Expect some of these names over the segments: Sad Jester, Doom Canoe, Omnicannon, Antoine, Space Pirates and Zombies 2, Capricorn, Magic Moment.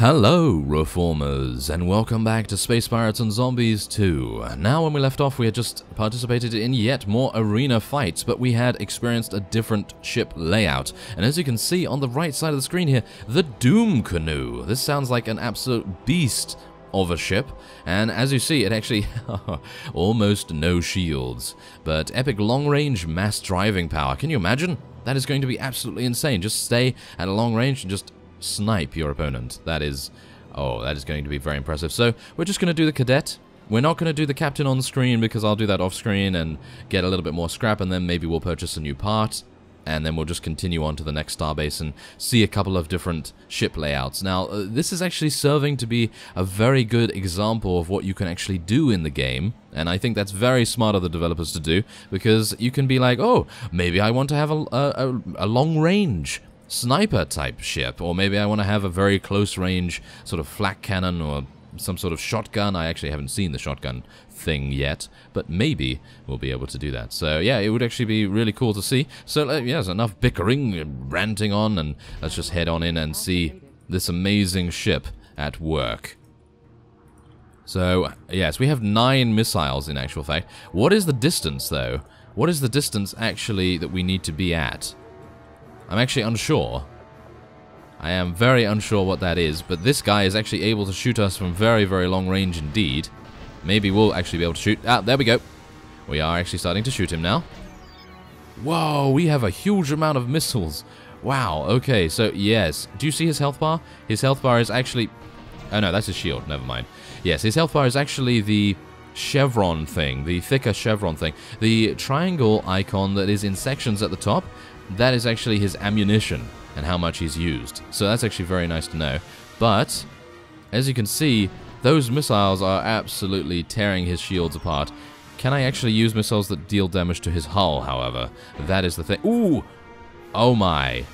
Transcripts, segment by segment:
Hello Reformers, and welcome back to Space Pirates and Zombies 2. Now when we left off, we had just participated in yet more arena fights, but we had experienced a different ship layout. And as you can see on the right side of the screen here, the Doom Canoe. This sounds like an absolute beast of a ship, and as you see, it actually almost no shields, but epic long-range mass driving power. Can you imagine? That is going to be absolutely insane. Just stay at a long range and just snipe your opponent. That is going to be very impressive. So we're just going to do the cadet. We're not going to do the captain on screen because I'll do that off screen and get a little bit more scrap, and then maybe we'll purchase a new part, and then we'll just continue on to the next starbase and see a couple of different ship layouts. Now this is actually serving to be a very good example of what you can actually do in the game, and I think that's very smart of the developers to do, because you can be like, oh, maybe I want to have a long range sniper type ship, or maybe I want to have a very close range sort of flak cannon or some sort of shotgun. I actually haven't seen the shotgun thing yet, but maybe we'll be able to do that. So yeah, it would actually be really cool to see. So yeah, there's enough bickering and ranting on, and let's just head on in and see this amazing ship at work. So yes, we have 9 missiles in actual fact. What is the distance though? What is the distance actually that we need to be at? I'm actually unsure. I am very unsure what that is, but this guy is actually able to shoot us from very, very long range indeed. Maybe we'll actually be able to shoot. Ah, there we go. We are actually starting to shoot him now. Whoa, we have a huge amount of missiles. Wow, okay, so yes. Do you see his health bar? His health bar is actually... oh no, that's his shield, never mind. Yes, his health bar is actually the chevron thing, the thicker chevron thing. The triangle icon that is in sections at the top, that is actually his ammunition and how much he's used. So that's actually very nice to know. But as you can see, those missiles are absolutely tearing his shields apart. Can I actually use missiles that deal damage to his hull, however? That is the thing. Ooh! Oh my.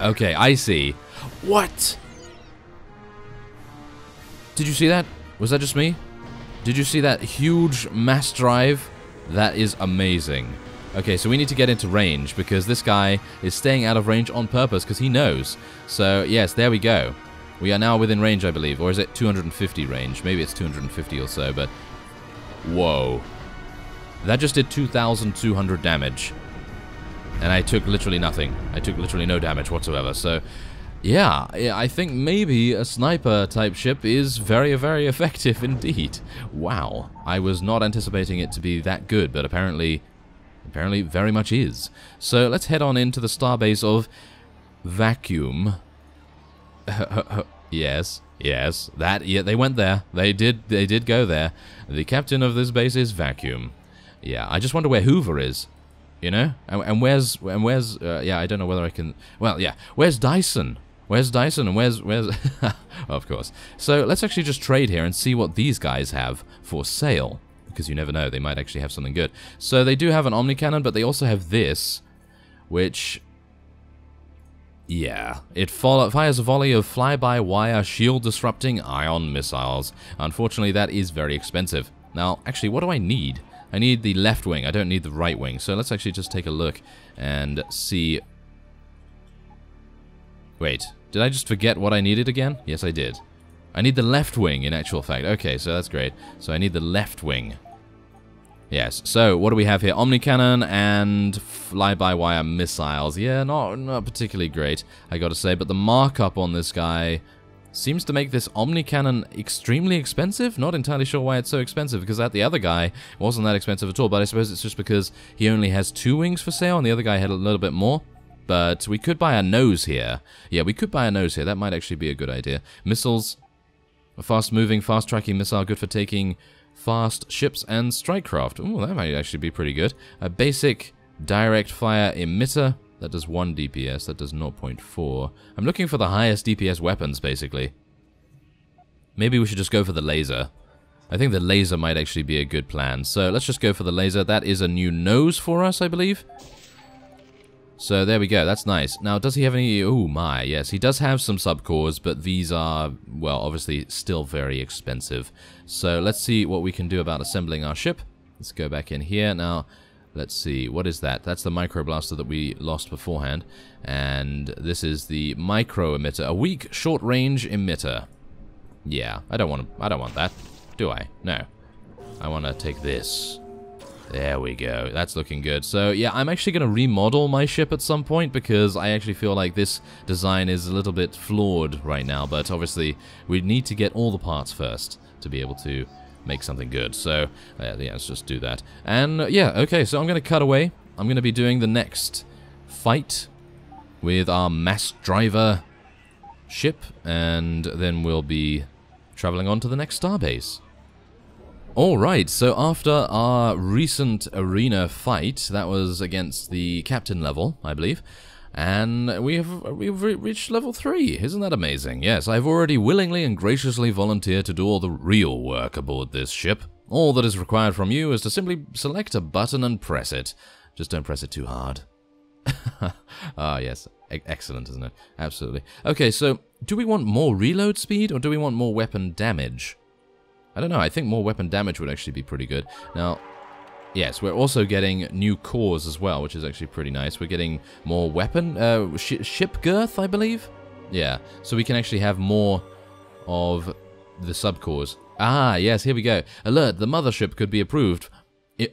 Okay, I see. What? Did you see that? Was that just me? Did you see that huge mass drive? That is amazing. Okay, so we need to get into range, because this guy is staying out of range on purpose, because he knows. So, yes, there we go. We are now within range, I believe. Or is it 250 range? Maybe it's 250 or so, but... whoa. That just did 2,200 damage. And I took literally nothing. I took literally no damage whatsoever, so... yeah, I think maybe a sniper-type ship is very, very effective indeed. Wow. I was not anticipating it to be that good, but apparently very much is. So let's head on into the starbase of Vacuum. yes, that, yeah, they went there. They did go there. The captain of this base is Vacuum. Yeah, I just wonder where Hoover is, you know? And where's yeah, I don't know whether I can, well, yeah, where's Dyson? Where's Dyson and where's of course. So let's actually just trade here and see what these guys have for sale, because you never know, they might actually have something good. So they do have an Omnicannon, but they also have this, which, yeah, it fires a volley of fly-by-wire shield-disrupting ion missiles. Unfortunately, that is very expensive. Now, actually, what do I need? I need the left wing, I don't need the right wing, so let's actually just take a look and see... wait, did I just forget what I needed again? Yes, I did. I need the left wing, in actual fact. Okay, so that's great. So I need the left wing. Yes, so what do we have here? Omnicannon and fly-by-wire missiles. Yeah, not particularly great, I gotta say. But the markup on this guy seems to make this Omnicannon extremely expensive. Not entirely sure why it's so expensive, because that the other guy wasn't that expensive at all. But I suppose it's just because he only has 2 wings for sale, and the other guy had a little bit more. But we could buy a nose here. Yeah, we could buy a nose here. That might actually be a good idea. Missiles... a fast-moving, fast-tracking missile, good for taking fast ships and strike craft. Ooh, that might actually be pretty good. A basic direct-fire emitter. That does 1 DPS. That does 0.4. I'm looking for the highest DPS weapons, basically. Maybe we should just go for the laser. I think the laser might actually be a good plan. So let's just go for the laser. That is a new nose for us, I believe. So there we go, that's nice. Now, does he have any... oh my, yes, he does have some sub-cores, but these are, well, obviously still very expensive. So let's see what we can do about assembling our ship. Let's go back in here. Now, Let's see, what is that? That's the microblaster that we lost beforehand. And this is the micro emitter, a weak short-range emitter. Yeah, I don't want that, do I? No. I want to take this. There we go. That's looking good. So, yeah, I'm actually going to remodel my ship at some point because I actually feel like this design is a little bit flawed right now. But obviously, we need to get all the parts first to be able to make something good. So, yeah, let's just do that. And, yeah, okay, so I'm going to cut away. I'm going to be doing the next fight with our mass driver ship. And then we'll be traveling on to the next starbase. Alright, so after our recent arena fight, that was against the captain level, I believe, and we've reached level 3. Isn't that amazing? Yes, I've already willingly and graciously volunteered to do all the real work aboard this ship. All that is required from you is to simply select a button and press it. Just don't press it too hard. Ah, yes. Excellent, isn't it? Absolutely. Okay, so do we want more reload speed or do we want more weapon damage? I don't know, I think more weapon damage would actually be pretty good. Now, yes, we're also getting new cores as well, which is actually pretty nice. We're getting more weapon, ship girth, I believe? Yeah, so we can actually have more of the sub-cores. Ah, yes, here we go. Alert, the mothership could be improved.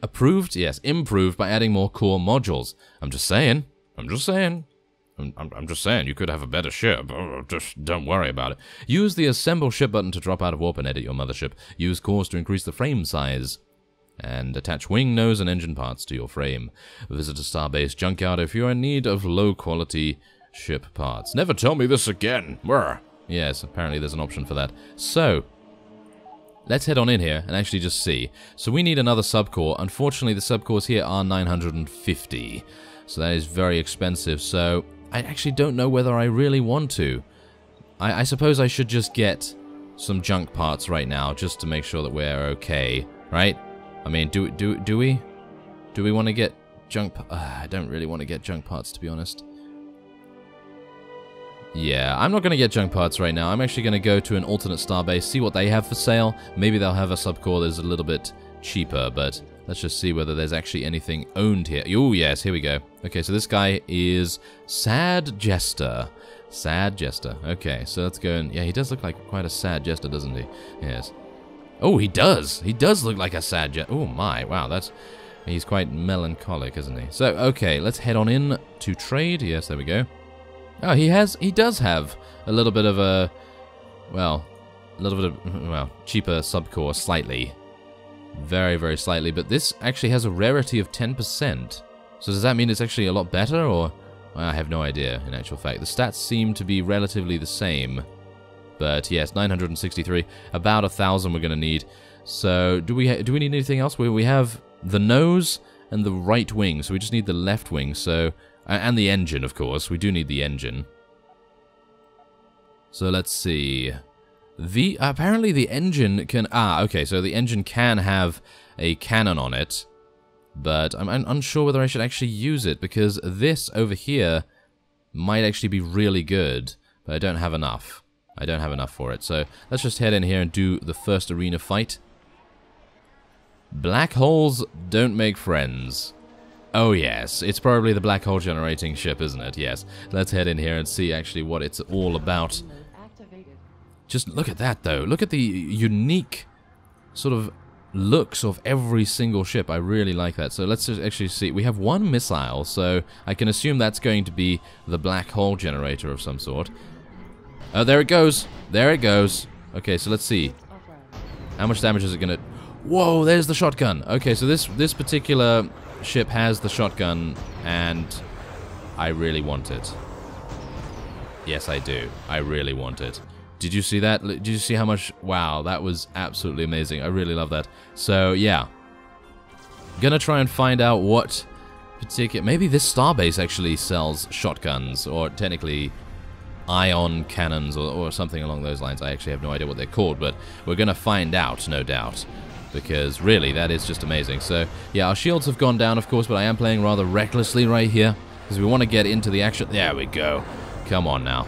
Approved? Yes, improved by adding more core modules. I'm just saying. I'm just saying. I'm just saying, you could have a better ship. Just don't worry about it. Use the assemble ship button to drop out of warp and edit your mothership. Use cores to increase the frame size. And attach wing, nose, and engine parts to your frame. Visit a starbase junkyard if you're in need of low-quality ship parts. Never tell me this again. Yes, apparently there's an option for that. So, let's head on in here and actually just see. So we need another subcore. Unfortunately, the subcores here are 950. So that is very expensive. So I actually don't know whether I really want to. I suppose I should just get some junk parts right now, just to make sure that we're okay, right? I mean, do we? Do we want to get junk? I don't really want to get junk parts, to be honest. Yeah, I'm not going to get junk parts right now. I'm actually going to go to an alternate starbase, see what they have for sale. Maybe they'll have a subcore that's a little bit cheaper, but let's just see whether there's actually anything owned here. Oh, yes, here we go. Okay, so this guy is Sad Jester. Sad Jester. Okay, so let's go and... Yeah, he does look like quite a sad jester, doesn't he? Yes. Oh, he does! He does look like a sad jester. Oh, my. Wow, that's... He's quite melancholic, isn't he? So, okay, let's head on in to trade. Yes, there we go. Oh, he has... He does have a little bit of a... Well, a little bit of... Well, cheaper subcore, slightly... Very, very slightly, but this actually has a rarity of 10%. So does that mean it's actually a lot better, or...? I have no idea, in actual fact. The stats seem to be relatively the same. But yes, 963. About 1,000 we're going to need. So do we need anything else? We have the nose and the right wing, so we just need the left wing, so... And the engine, of course. We do need the engine. So let's see... apparently the engine can... Ah, okay, so the engine can have a cannon on it, but I'm unsure whether I should actually use it, because this over here might actually be really good, but I don't have enough. I don't have enough for it, so let's just head in here and do the first arena fight. Black holes don't make friends. Oh, yes, it's probably the black hole generating ship, isn't it? Yes, let's head in here and see actually what it's all about. Just look at that, though. Look at the unique sort of looks of every single ship. I really like that. So let's just actually see. We have one missile, so I can assume that's going to be the black hole generator of some sort. Oh, there it goes. There it goes. Okay, so let's see. How much damage is it going to... Whoa, there's the shotgun. Okay, so this particular ship has the shotgun, and I really want it. Yes, I do. I really want it. Did you see that? Did you see how much? Wow, that was absolutely amazing. I really love that. So, yeah. Gonna try and find out what particular... Maybe this starbase actually sells shotguns, or technically ion cannons, or something along those lines. I actually have no idea what they're called, but we're gonna find out, no doubt. Because, really, that is just amazing. So, yeah, our shields have gone down, of course, but I am playing rather recklessly right here, because we want to get into the action. There we go. Come on now.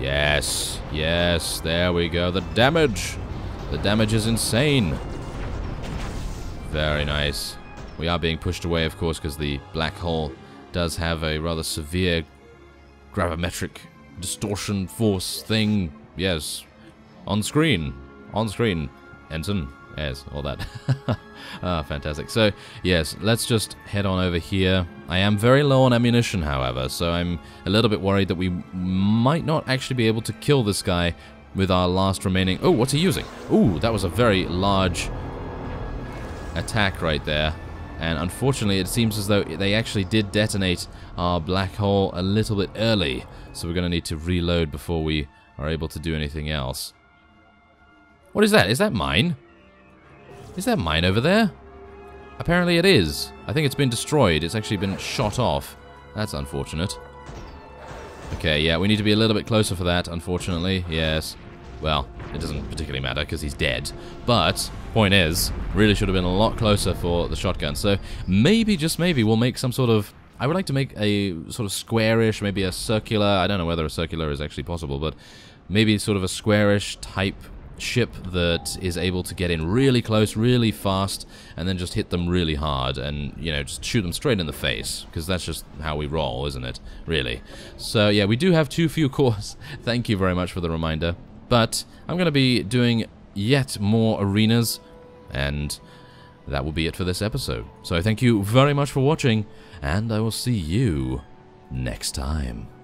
Yes, yes, there we go. The damage is insane. Very nice. We are being pushed away, of course, because the black hole does have a rather severe gravimetric distortion force thing. Yes. On screen. On screen. Ensign. Yes, all that. Ah, fantastic. So, yes, let's just head on over here. I am very low on ammunition, however, so I'm a little bit worried that we might not actually be able to kill this guy with our last remaining... Oh, what's he using? Ooh, that was a very large attack right there. And unfortunately, it seems as though they actually did detonate our black hole a little bit early. So we're going to need to reload before we are able to do anything else. What is that? Is that mine? Is that mine over there? Apparently it is. I think it's been destroyed. It's actually been shot off. That's unfortunate. Okay, yeah, we need to be a little bit closer for that, unfortunately. Yes. Well, it doesn't particularly matter because he's dead. But, point is, really should have been a lot closer for the shotgun. So maybe, just maybe, we'll make some sort of... I would like to make a sort of squarish, maybe a circular... I don't know whether a circular is actually possible, but maybe sort of a squarish type... ship that is able to get in really close, really fast, and then just hit them really hard and, you know, just shoot them straight in the face, because that's just how we roll, isn't it? Really. So, yeah, we do have too few cores. Thank you very much for the reminder. But I'm going to be doing yet more arenas, and that will be it for this episode. So thank you very much for watching, and I will see you next time.